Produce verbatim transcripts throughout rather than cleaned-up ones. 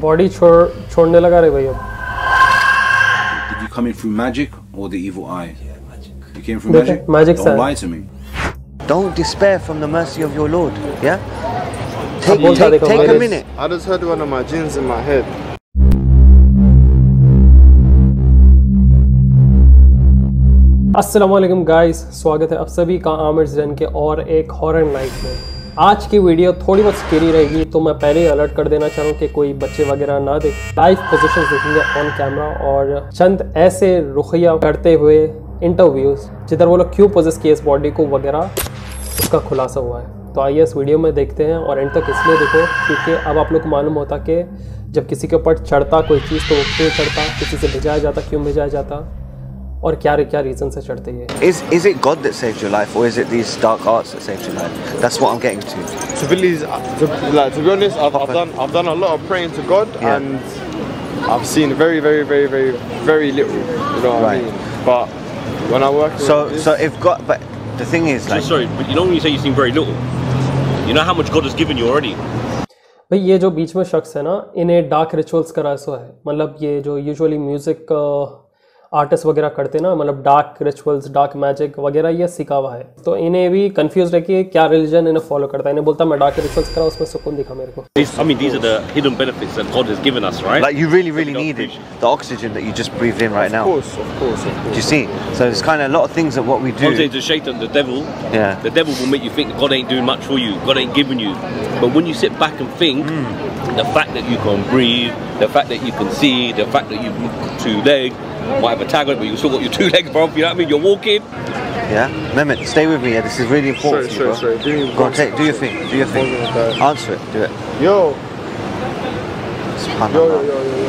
Body छोड़ छोड़ने लगा रे भाई। अब did you come in from magic or the evil eye? You came from magic. Magic sir, don't lie to me. Don't despair from the mercy of your Lord. या take take take a minute. I just heard one of my jinns in my head. अस्सलाम वालेकुम guys, स्वागत है आप सभी का Aamir's Dane के और एक हॉरर नाइट में। आज की वीडियो थोड़ी बहुत स्केरी रहेगी, तो मैं पहले ही अलर्ट कर देना चाह रहा हूँ कि कोई बच्चे वगैरह ना देख। लाइव पोजीशंस देखेंगे ऑन कैमरा और चंद ऐसे रुखिया करते हुए इंटरव्यूज़ जिधर वो लोग क्यों पोजेस किए इस बॉडी को वगैरह, उसका खुलासा हुआ है। तो आइए इस वीडियो में देखते हैं, और एंड तक इसलिए देखो क्योंकि अब आप लोग को मालूम होता कि जब किसी के ऊपर चढ़ता कोई चीज़ तो वो क्यों चढ़ता, किसी से भिजाया जाता क्यों भिजाया जाता, और क्या क्या रीजन से चढ़ते हैं। Is is it God that saved your life or is it these dark arts that saved your life? That's what I'm getting to. To believe, to, like, to be honest, I've, I've done I've done a lot of praying to God, yeah. And I've seen very very very very very little, you know what right. I mean? But when I work So with this, so if God, but the thing is like so, sorry, but you know when you say you've seen very little, you know how much God has given you already. भाई ये जो बीच में शख्स है ना, इन्हें dark rituals करा सो है, मतलब ये जो यूजुअली म्यूजिक आर्टिस्ट वगैरह करते ना, मतलब डार्क रिचुअल्स, डार्क मैजिक वगैरह ये सीखा हुआ है। तो इन्हें भी कंफ्यूज रह कि क्या रिलीजन इन्हें फॉलो करता है। इन्हें बोलता मैं डार्क रिचुअल्स करा, उसमें सुकून दिखा मेरे को। I mean these are the hidden benefits that God has given us, right? Like you really really need it, the oxygen that you just breathed in right now. Of course, of course, of course. Do you see? So it's kind of a lot of things that what we do. Contrary to Satan, the devil, yeah. The devil will make you think God ain't doing much for you, God ain't giving you. But when you sit back and think, mm. the fact that you can breathe, the fact that you can see, the fact that you've got two legs, might have a tag on it, but you've still got your two legs, bro. You know what I mean? You're walking. Yeah. Mehmet, stay with me. Yeah, this is really important. Sorry, sorry, bro. Sorry. Go on, take, do your thing. Do your thing. Answer it. Do it. Yo. Yo, yo, yo, yo.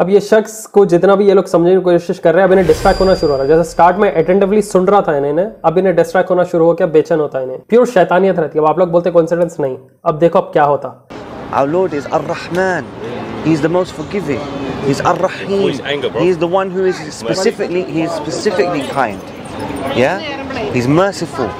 अब ये शख्स को जितना भी ये लोग समझने की कोशिश कर रहे हैं, अब इन्हें डिस्ट्रैक्ट होना शुरू हो रहा है। जैसे स्टार्ट में अटेंटिवली सुन रहा था इन्हें, अब इन्हें डिस्ट्रैक्ट होना शुरू हो गया, बेचैन होता है इन्हें। प्योर शैतानियत रहती है। अब आप लोग बोलते कोइंसिडेंस नहीं, अब देखो अब क्या होता। Our Lord is Ar-Rahman. He's the most forgiving. He's Ar-Rahim. He's the one who is specifically, he is specifically kind. Yeah? He's merciful.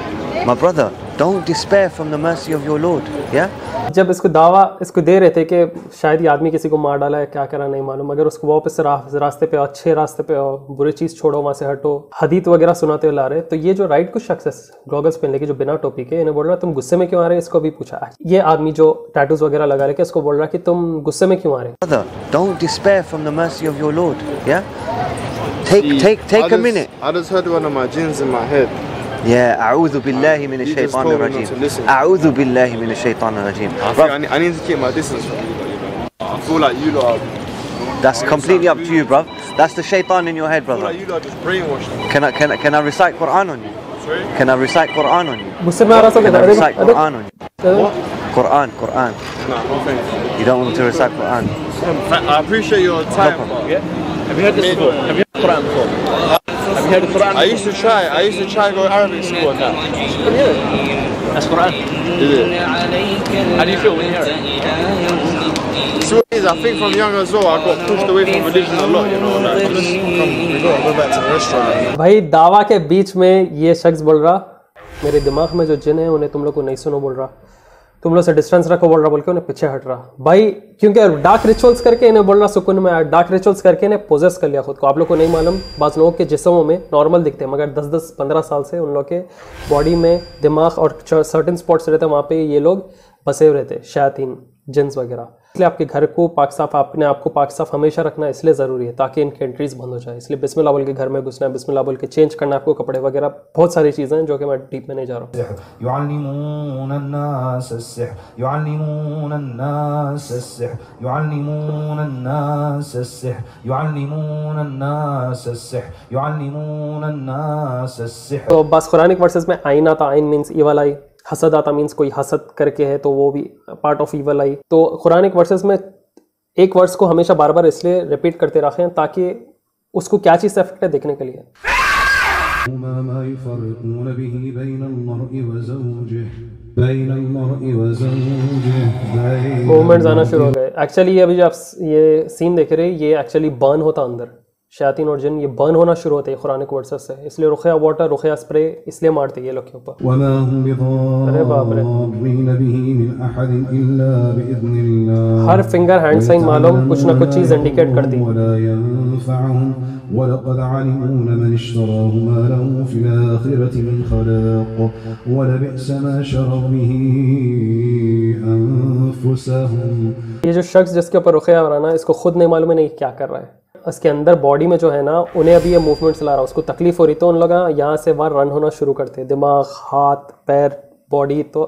My brother, don't despair from the mercy of your Lord. Yeah? जब इसको दावा इसको दे रहे थे कि शायद ये आदमी किसी को मार डाला है, क्या करा नहीं मालूम, मगर उसको वापस रास्ते पे आओ, अच्छे रास्ते पे आओ, बुरी चीज़ छोड़ो, वहाँ से हटो, हदीत वगैरह सुनाते हुए ला रहे। तो ये जो राइट को शख्स गॉगल्स पहन लेके, जो बिना टोपी के, इन्हें बोल रहा तुम गुस्से में क्यों आ रहे, इसको भी पूछा। ये आदमी जो टैटूज वगैरह लगा रहे, इसको बोल रहा कि तुम गुस्से में क्यों आ रहे। Don't despair from the mercy of your Lord. Yeah? Take take take a minute. I just heard one of my jinns in my head. Yeah, a'udhu billahi minash shaitanir rajeem. A'udhu billahi minash shaitanir rajeem. I need to keep my distance from you, bro. I feel like you lot are... That's completely up to you, bro. That's the shaitan in your head, brother. I feel like you lot are just brainwashed. Can I, can I, can I recite Quran on you? Sorry? Can I recite Quran on you? Can I recite Quran on you? What? Quran, Quran. No, no thanks. You don't want to recite Quran? I appreciate your time, bro. Have you heard this before? Have you heard Quran before? Have you heard the Quran? I used to try. I used to try to go to Arabic school now. That's Quran. Is it? How do you feel when you hear it? So it is. I think from young as well, I got pushed away from religion a lot. You know, like just come, we gotta go back to the restaurant. भाई दावा के बीच में ये शख्स बोल रहा, मेरे दिमाग में जो जिन है उन्हें तुम लोग को नहीं सुनो बोल रहा, तुम लोग से डिस्टेंस रखो बोल रहा, बोल के उन्हें पीछे हट रहा भाई, क्योंकि डार्क रिचुअल्स करके इन्हें बोल रहा सुकून में आया। डार्क रिचुअल्स करके इन्हें पोजेस कर लिया खुद को। आप लोग को नहीं मालूम, बाज़ लोगों के जिस्मों में नॉर्मल दिखते हैं, मगर दस दस पंद्रह साल से उन लोग के बॉडी में, दिमाग और सर्टेन स्पॉट्स रहते हैं, वहाँ पे ये लोग बसे हुए रहते, शैतान जिन्स वगैरह। इसलिए आपके घर को पाक साफ, अपने आप को पाक साफ हमेशा रखना इसलिए ज़रूरी है ताकि इनकी एंट्रीज बंद हो जाए। इसलिए बिस्मिल्लाह बोल के घर में घुसना है, बिस्मिल्लाह बोल के चेंज करना आपको कपड़े वगैरह, बहुत सारी चीज़ें हैं जो कि मैं डीप में नहीं जा रहा हूँ। तो बस कुरानिक वर्सेस में आइन आता, आइन मीन्स इवल आई, हसद आता मीन्स कोई हसद करके है तो वो भी पार्ट ऑफ इवल आई। तो कुरानिक वर्सेस में एक वर्स को हमेशा बार बार इसलिए रिपीट करते रखें ताकि उसको क्या चीज़ से अफेक्ट है देखने के लिए। मूवमेंट्स आना शुरू हो गए। एक्चुअली ये अभी जो आप ये सीन देख रहे, ये एक्चुअली बर्न होता अंदर, शयातीन और जिन ये बर्न होना शुरू होते हैं कुरान के वर्सेस से, इसलिए रुखया वाटर रुखया स्प्रे इसलिए मारते हैं ये लोग के ऊपर। अरे बाप रे, हर फिंगर हैंड साइन मालूम कुछ ना कुछ चीज़ इंडिकेट करती है। ये जो शख्स जिसके ऊपर रुखया हो रहा है ना, इसको खुद नहीं मालूम है नहीं क्या कर रहा है। उसके अंदर बॉडी में जो है ना, उन्हें अभी ये मूवमेंट्स ला रहा है, उसको तकलीफ हो रही तो उन लोग यहाँ से वहाँ रन होना शुरू करते हैं। दिमाग, हाथ, पैर, बॉडी, तो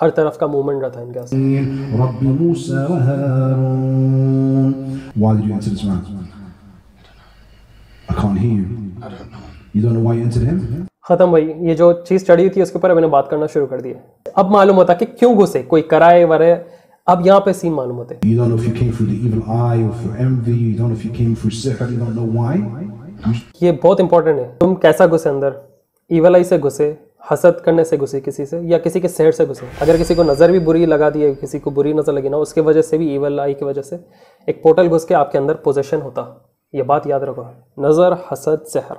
हर तरफ का मूवमेंट रहता है इनके पास। खत्म भाई, ये जो चीज़ चढ़ी हुई थी उसके ऊपर मैंने बात करना शुरू कर दी। अब मालूम होता कि क्यों घुसे, कोई कराए वरे, अब यहाँ पे सीन मालूम होते। ये बहुत इंपॉर्टेंट है, तुम कैसा घुसे अंदर, इवल आई से घुसे, हसद करने से घुसे किसी से, या किसी के सेहर से घुसे। अगर किसी को नज़र भी बुरी लगा दी है, किसी को बुरी नज़र लगी ना, उसके वजह से भी इवल आई की वजह से एक पोर्टल घुस के आपके अंदर पोजेशन होता। ये बात याद रखो, नज़र, हसद, सेहर,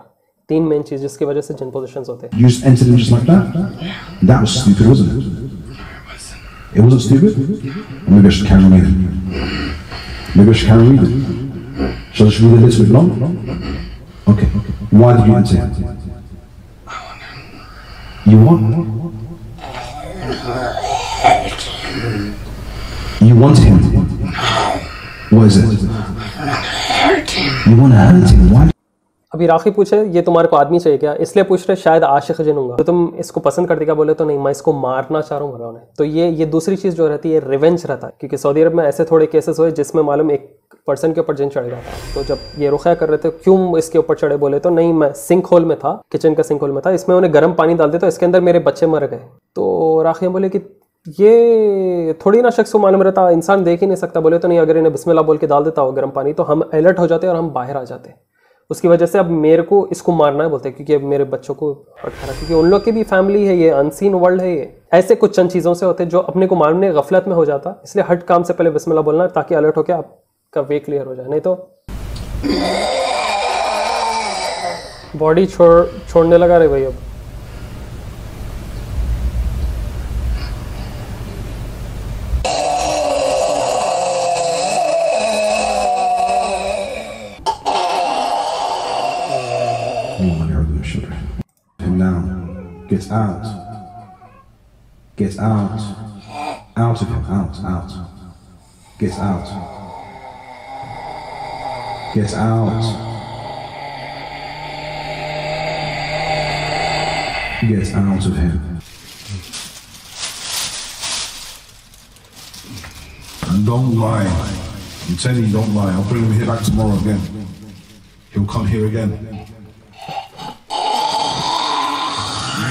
तीन मेन चीज जिसकी वजह से जिन पोजेशन होते हैं। It wasn't stupid? Maybe I should carry on reading. Maybe I should carry on reading. Should I just read a little bit long? Okay. Why did you enter? You want? You want him? What is it? You want to hurt him? Why? अभी राखी पूछे ये तुम्हारे को आदमी चाहिए क्या, इसलिए पूछ रहे शायद आशिक जिनूंगा तो तुम इसको पसंद करते क्या, बोले तो नहीं मैं इसको मारना चाह रहा हूँ भगवान। तो ये ये दूसरी चीज़ जो रहती है रिवेंज रहता है, क्योंकि सऊदी अरब में ऐसे थोड़े केसेस हुए जिसमें मालूम एक पर्सन के ऊपर जिन चढ़ गया था। तो जब ये रुखया कर रहे थे क्यों इसके ऊपर चढ़े, बोले तो नहीं मैं सिंक होल में था, किचन का सिंक होल में था, इसमें उन्हें गर्म पानी डाल दिया तो इसके अंदर मेरे बच्चे मर गए। तो राखिया बोले कि ये थोड़ी ना शख्स को मालूम रहता, इंसान देख ही नहीं सकता। बोले तो नहीं, अगर इन्हें बिस्मिल्लाह बोल के डाल देता हो गर्म पानी तो हम अलर्ट हो जाते और हम बाहर आ जाते, उसकी वजह से अब मेरे को इसको मारना है बोलते हैं, क्योंकि अब मेरे बच्चों को अटका रहा, क्योंकि उन लोग की भी फैमिली है, ये अनसीन वर्ल्ड है। ये ऐसे कुछ चंद चीज़ों से होते जो अपने को मारने गफलत में हो जाता, इसलिए हट काम से पहले बिस्मिल्लाह बोलना ताकि अलर्ट होकर आपका वे क्लियर हो जाए, नहीं तो बॉडी छोड़ छोड़ने लगा रहे भाई। अब Gets out, gets out, out of him, out, out, gets out, gets out, gets out of him. And don't lie, I'm telling you don't lie, I'll bring him here back tomorrow again. He'll come here again.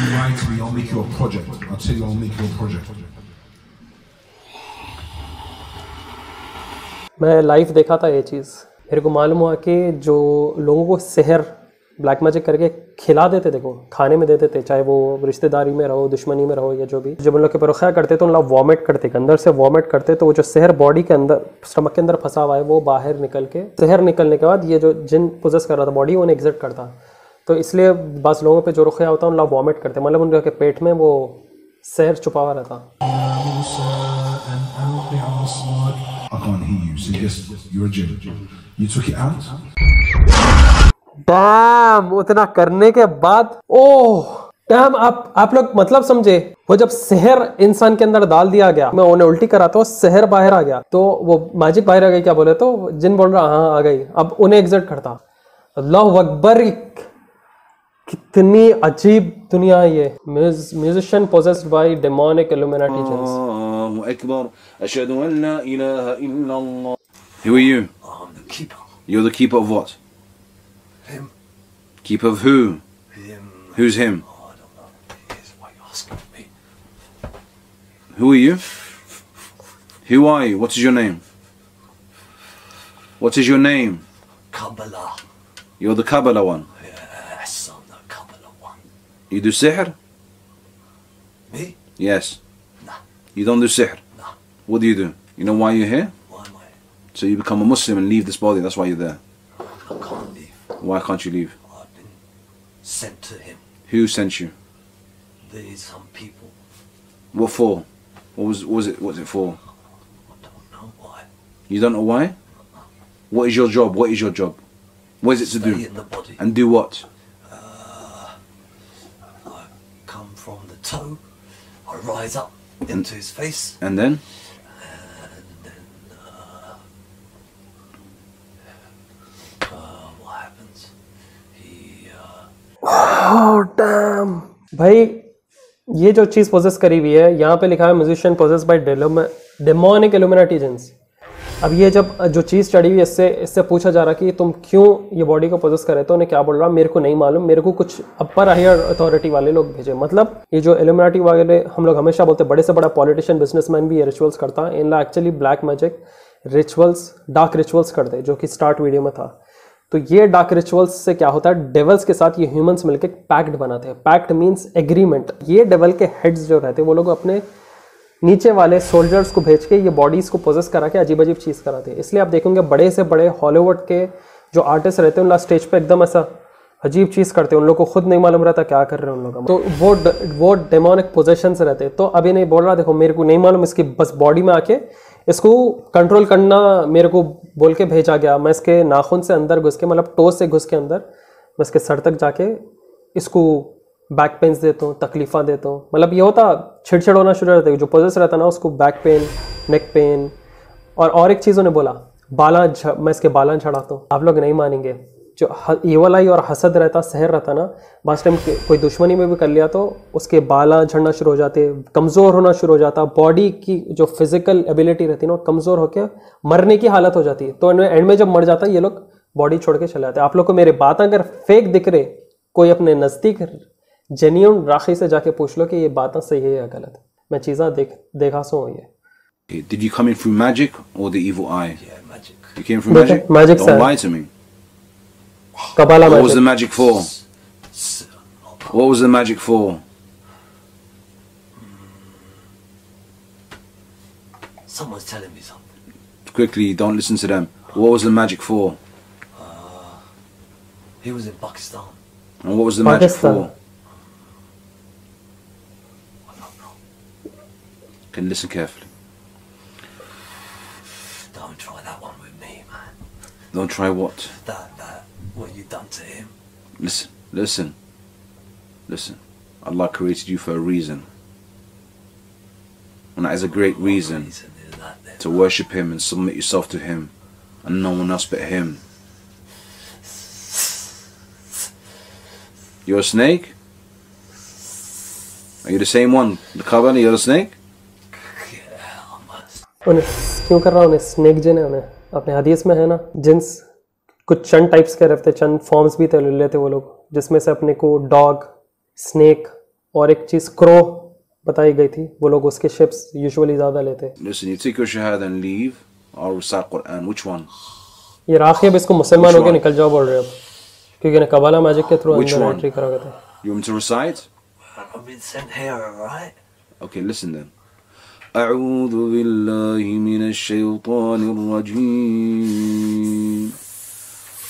You lie to me, I'll make you a project. I'll tell you I'll make you a project. मैं live देखा था ये चीज़, मेरे को मालूम हुआ कि जो लोगों को सेहर ब्लैक मैजिक करके खिला देते, देखो खाने में देते थे, चाहे वो रिश्तेदारी में रहो, दुश्मनी में रहो या जो भी, जब उन लोग के रुखया करते तो उन लोग वॉमिट करते, अंदर से वॉमिट करते, तो वो जो सेहर बॉडी के अंदर स्टमक के अंदर फंसा हुआ है वो बाहर निकल के, सेहर निकलने के बाद ये जो जिन पोजेस कर रहा था बॉडी उन्हें एग्जिट करता। तो इसलिए बस लोगों पे जो रुखया होता है उन लोग वॉमिट करते, मतलब उनके पेट में वो सेहर छुपा हुआ रहता। डैम, उतना करने के बाद ओह डैम, आप आप लोग मतलब समझे, वो जब सेहर इंसान के अंदर डाल दिया गया, मैं उन्हें उल्टी कराता हूँ, सेहर बाहर आ गया तो वो मैजिक बाहर आ गई, क्या बोले तो जिन बोल रहा हाँ आ गई, अब उन्हें एग्जिट करता। अल्लाह अकबर, कितनी अजीब दुनिया है ये। Musician possessed by demonic Illuminati jinns. अल्लाहु अकबर, अशहदु अन ला इलाहा इल्ला अल्लाह। Who are you? Oh, I'm the keeper. You're the keeper of what? Him. Keeper of who? Him. Who's him? Oh, I don't know who he is. Why are you asking me? Who are you? Who are you? What is your name? What is your name? Kabbalah. You're the Kabbalah one. You do sihr? Me? Yes. Nah. You don't do sihr? Nah. What do you do? You know why you're here? Why am I here? So you become a Muslim and leave this body, that's why you're there. I can't leave. Why can't you leave? I've been sent to him. Who sent you? There is some people. What for? What was, what was it? What's it for? I don't know why. You don't know why? What is your job? What is your job? What is it Stay to do? In the body. And do what? Uh, I come from the toe. I rise up into and, his face. And then? And then, uh, uh, what happens? He, uh... Oh, damn! भाई ये जो चीज poses करी हुई है, यहाँ पे लिखा है musician possess by demonic Illuminati jinns. अब ये जब जो चीज चढ़ी हुई, इससे इससे पूछा जा रहा कि तुम क्यों ये बॉडी को पोजेस कर रहे थे, उन्हें क्या बोल रहा, मेरे को नहीं मालूम, मेरे को कुछ अपर हायर अथॉरिटी वाले लोग भेजे। मतलब ये जो इल्यूमिनेटी वाले, हम लोग हमेशा बोलते बड़े से बड़ा पॉलिटिशियन, बिजनेसमैन भी ये रिचुअल्स करता है। इन लोग actually black magic rituals, dark rituals करते, जो कि स्टार्ट वीडियो में था। तो ये डार्क रिचुअल्स से क्या होता है, डेवल्स के साथ ये ह्यूमंस मिलकर पैक्ट बनाते हैं। Pact means agreement. ये डेवल के हेड्स जो रहते हैं, वो लोग अपने नीचे वाले सोल्जर्स को भेज के ये बॉडीज को पोजेस करा के अजीब अजीब चीज़ कराते हैं। इसलिए आप देखेंगे बड़े से बड़े हॉलीवुड के जो आर्टिस्ट रहते हैं, उन लोग स्टेज पे एकदम ऐसा अजीब चीज़ करते हैं, उन लोग को खुद नहीं मालूम रहता क्या कर रहे हैं उन लोग। तो वो वो डेमोनिक पोजेशन से रहते हैं। तो अभी नहीं बोल रहा, देखो मेरे को नहीं मालूम, इसकी बस बॉडी में आके इसको कंट्रोल करना मेरे को बोल के भेजा गया। मैं इसके नाखून से अंदर घुस के, मतलब टोस से घुस के अंदर, मैं इसके सर तक जाके इसको बैक पेन्स देता हूँ, तकलीफ़ा देता हूँ। मतलब ये होता, छिड़छिड़ होना शुरू रहता है। जो पोजेस रहता ना, उसको बैक पेन, नेक पेन, और और एक चीज़ उन्हें बोला, बाला झ, मैं इसके बाला झड़ाता हूँ। आप लोग नहीं मानेंगे, जो ईवलाई और हसद रहता, सहर रहता ना, लास्ट टाइम कोई दुश्मनी में भी कर लिया तो उसके बाला झड़ना शुरू हो जाते, कमज़ोर होना शुरू हो जाता। बॉडी की जो फिजिकल एबिलिटी रहती ना, कमज़ोर होकर मरने की हालत हो जाती है। तो एंड में जब मर जाता है, ये लोग बॉडी छोड़ के चले जाते हैं। आप लोग को मेरे बात अगर फेक दिख रहे, कोई अपने नज़दीक जेन्युइन राखी से जाके पूछ लो कि ये बात सही है या गलत है। मैं चीज़ा देख देखा सो ये। Did you come in through magic or the evil eye? Yeah, magic. You came through magic? Magic, sir. Don't lie to me. Kabbalah magic. What was the magic for? What was the magic for? Someone's telling me something. Quickly, don't listen to them. What was the magic for? Uh, he was in Pakistan. And what was the Pakistan. magic for? Can listen carefully. Don't try that one with me, man. Don't try what? That, that, what you done to him. Listen, listen, listen. Allah created you for a reason. And that is a great what reason, reason is that then, to man? worship Him and submit yourself to Him and no one else but Him. You're a snake? Are you the same one? The Kabbalah, you're a snake? उन्हें क्यों कर रहा, उन्हें snake जिन है। उन्हें अपने हदीस में है ना, जिन्स कुछ चंद टाइप्स के रहते, चंद फॉर्म्स भी ले लेते वो लोग, जिसमें से अपने को डॉग, स्नेक और एक चीज़ क्रो बताई गई थी। वो लोग उसके शेप्स यूजुअली ज़्यादा लेते। ये राखिब, इसको मुसलमान होकर निकल जाओ बोल रहे अब, क्योंकि कबाला मैजिक के थ्रू एंट्री करा गए थे। أعوذ بالله من الشيطان الرجيم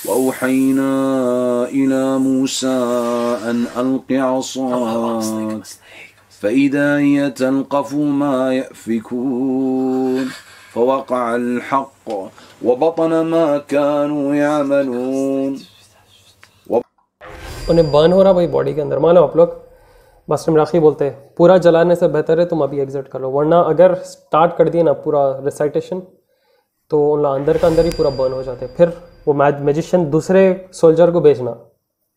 وأوحينا إلى موسى أن ألق عصاك فإذا هي تلقف ما يأفكون فوقع الحق وبطن ما كانوا يعملون उन्हें बर्न हो रहा भाई बॉडी के अंदर। मानो आप लोग बस हम राखी बोलते हैं, पूरा जलाने से बेहतर है तुम अभी एग्जिट कर लो, वरना अगर स्टार्ट कर दिए ना पूरा रिसाइटेशन तो उन लोग अंदर का अंदर ही पूरा बर्न हो जाते हैं। फिर वो मैजिशियन दूसरे सोल्जर को भेजना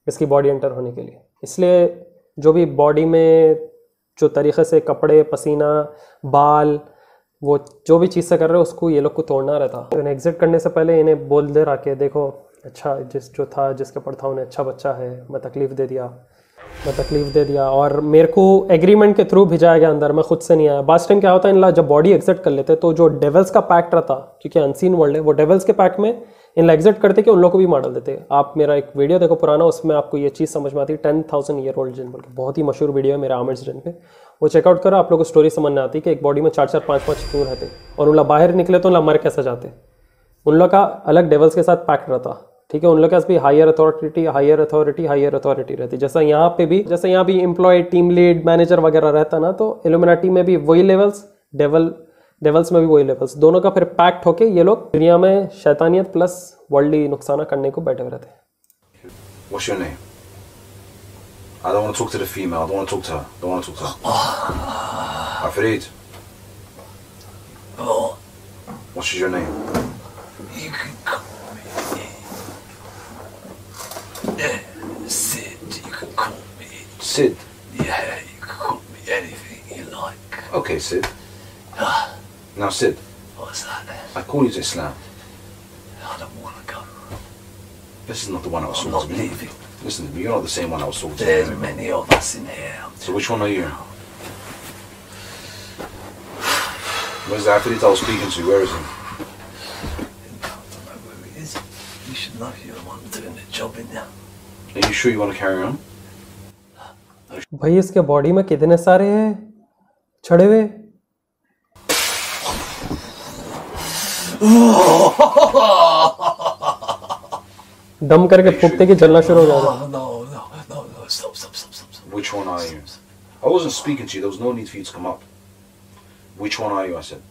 इसकी बॉडी एंटर होने के लिए। इसलिए जो भी बॉडी में जो तरीक़े से कपड़े, पसीना, बाल, वो जो भी चीज़ से कर रहे हो, उसको ये लोग को तोड़ना रहता। इन्हें एग्ज़िट करने से पहले इन्हें बोल दे रहा कि देखो अच्छा, जिस जो था जिसके ऊपर था, उन्हें अच्छा बच्चा है, मैं तकलीफ़ दे दिया, मैं तकलीफ़ दे दिया और मेरे को एग्रीमेंट के थ्रू भिजाया गया अंदर, मैं खुद से नहीं आया। बास्ट टाइम क्या होता है, इन लोग जब बॉडी एग्जिट कर लेते तो जो डेवल्स का पैक्ट रहता, क्योंकि अनसीन वर्ल्ड है, वो डेवल्स के पैक्ट में इन लोग एग्जिट करते कि उन लोगों को भी मॉडल देते। आप मेरा एक वीडियो देखो पुराना, उसमें आपको ये चीज़ समझ में आती है, ten thousand year old jinn बोल के, बहुत ही मशहूर वीडियो है मेरा आमिर्स डेन पे, वो चेकआउट करो। आप लोग को स्टोरी समझ में आती है कि एक बॉडी में चार चार पाँच पाँच क्यों रहते और उन लोग बाहर निकले तो उन लोग मर कैसे जाते। उन लोग का अलग डेवल्स के साथ पैक्ट रहता, ठीक है, उन लोग के पास भी higher authority higher authority higher authority रहती है। जैसा यहाँ पे भी जैसे यहाँ भी एम्प्लॉय, टीम लीड, मैनेजर वगैरह रहता ना, तो इल्यूमिनाटी में भी वही लेवल्स, डेवल डेवल्स में भी वही लेवल्स, दोनों का फिर पैक्ट होके ये लोग दुनिया में शैतानियत प्लस वर्ल्डली नुकसान करने को बैठे रहते हैं। What's your name? I don't want to talk to the female. I don't want to talk to her. Don't want to talk to her. Afraid. Oh. What's your name? You can call me Sid. You can call me Sid. Yeah, you can call me anything you like. Okay, Sid. Now, Sid. What's that then? I call you to Islam. I don't want to go. This is not the one I was supposed to be. I'm not leaving. Listen to me, you're not the same one I was talking to. There's many of us in here. So which one are you? Where's the athlete I was speaking to? Where is he? I don't know where he is. You should know you're the one doing the job in there. Are you sure you want to carry on? भाई इसके body में कितने सारे हैं छड़े हुए? दम करके फूकते कि जलना शुरू हो जाएगा। No, no, no, no, stop, stop, stop, stop. Which one are you? I wasn't speaking to you. There was no need for you to come up. Which one are you? I said.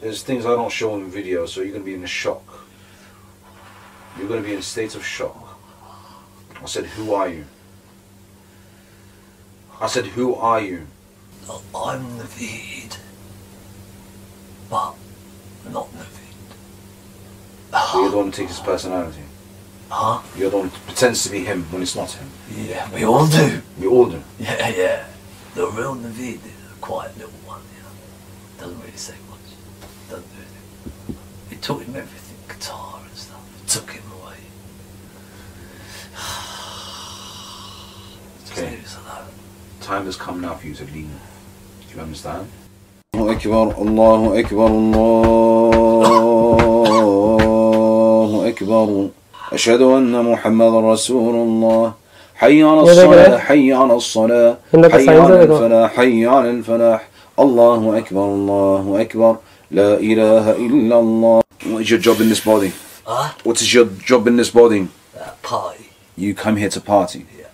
There's things I don't show in video, so you're gonna be in a shock. You're gonna be in a state of shock. I said, who are you? I said, who are you? I'm Naveed, but not Naveed. So you're the one who takes his personality? Huh? You're the one who pretends to be him when it's not him? Yeah, we all do. We all do? Yeah, yeah. The real Naveed is a quiet little one, you know. Doesn't really say much. Doesn't do anything. We taught him everything, guitar and stuff. It took him away. Just leave us alone. Time has come now for you to leave. Do you understand? Allahu Akbar, Allahu Akbar, Allah. अशहदु अन्ना मुहम्मदन रसूलुल्लाह हय्य अल सलाह हय्य अल सलाह हय्य अल फलाह हय्य अल फलाह अल्लाहु अकबर अल्लाहु अकबर ला इलाहा इल्ला अल्लाह। What is your job in this body? Huh? What is your job in this body? Uh, party. You come here to party? Yeah.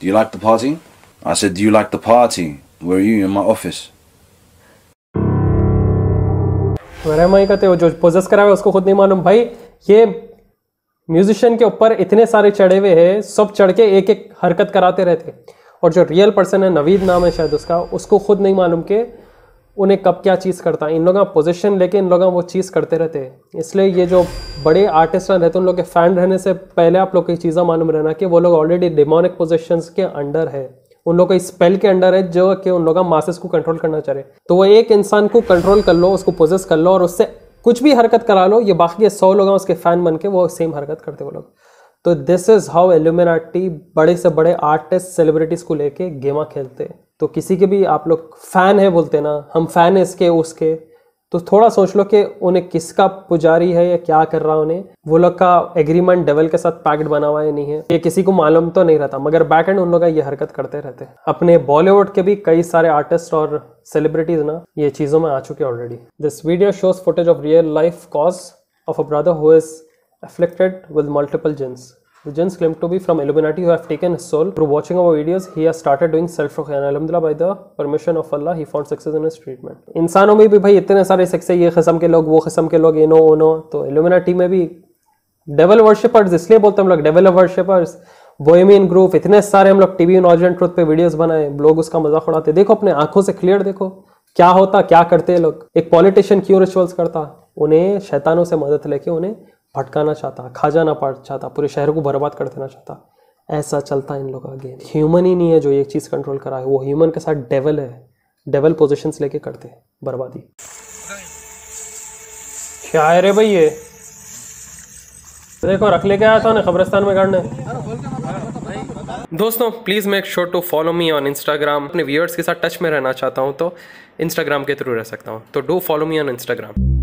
Do you like the party? I said, do you like the party? Where are you? In my office. वरमाई कहते हो जो poses करा हुआ उसको खुद नहीं मालूम। भाई ये म्यूजिशियन के ऊपर इतने सारे चढ़े हुए हैं, सब चढ़ के एक एक हरकत कराते रहते। और जो रियल पर्सन है, नवीद नाम है शायद उसका, उसको खुद नहीं मालूम कि उन्हें कब क्या चीज़ करता है। इन लोगों का पोजीशन लेके इन लोगों वो चीज़ करते रहते हैं। इसलिए ये जो बड़े आर्टिस्ट रहते हैं उन लोग के फ़ैन रहने से पहले आप लोग की चीज़ें मालूम रहना कि वो लोग ऑलरेडी डेमोनिक पोजीशंस के अंडर है, उन लोग का स्पेल के अंडर है, जो कि उन लोग मासेस को कंट्रोल करना चाह रहे। तो वो एक इंसान को कंट्रोल कर लो, उसको पोजेस कर लो और उससे कुछ भी हरकत करा लो, ये बाकी सौ लोग उसके फैन बन के वो सेम हरकत करते वो लोग। तो दिस इज़ हाउ इल्यूमिनाटी बड़े से बड़े आर्टिस्ट सेलिब्रिटीज़ को लेके गेमा खेलते। तो किसी के भी आप लोग फ़ैन है बोलते ना, हम फ़ैन है इसके उसके, तो थोड़ा सोच लो कि उन्हें किसका पुजारी है या क्या कर रहा है। उन्हें वो लोग का एग्रीमेंट डेवल के साथ पैक्ट बना हुआ या नहीं है ये किसी को मालूम तो नहीं रहता, मगर बैक एंड उन लोग ये हरकत करते रहते हैं। अपने बॉलीवुड के भी कई सारे आर्टिस्ट और सेलिब्रिटीज ना ये चीज़ों में आ चुके already. This video shows footage of real life cause of a brother who is afflicted with multiple jinns. The jinns claim to be from Illuminati who have taken his soul. Through watching our videos, he has started doing self-ruqya and alhamdulillah by the permission of Allah, he found success in his treatment. इंसानों में भी भाई इतने सारे sex है, ये किस्म के लोग वो किस्म के लोग, इनो उनो। तो Illuminati में भी devil worshippers, इसलिए बोलते हम लोग devil worshippers, Bohemian Grove, इतने सारे हम लोग टीवी नॉलेज एंड ट्रुथ पे वीडियोस बनाए, लोग उसका मजाक उड़ाते। देखो अपने आंखों से क्लियर देखो क्या होता, क्या करते हैं लोग। एक पॉलिटिशियन क्यों रिचुअल्स करता? उन्हें शैतानों से मदद लेके उन्हें भटकाना चाहता, खा जाना पड़ चाहता, पूरे शहर को बर्बाद कर देना चाहता। ऐसा चलता है इन लोगों का गेम। ह्यूमन ही नहीं है जो ये चीज़ कंट्रोल करा है, वो ह्यूमन के साथ डेवल है, डेवल पोजीशंस लेके करते हैं बर्बादी। क्या है रे भाई ये? देखो रख लेके आया था ना कब्रिस्तान में गाड़ने। दोस्तों please make sure to follow me on Instagram. अपने व्यूअर्स के साथ टच में रहना चाहता हूँ तो इंस्टाग्राम के थ्रू रह सकता हूँ, तो do follow me on Instagram.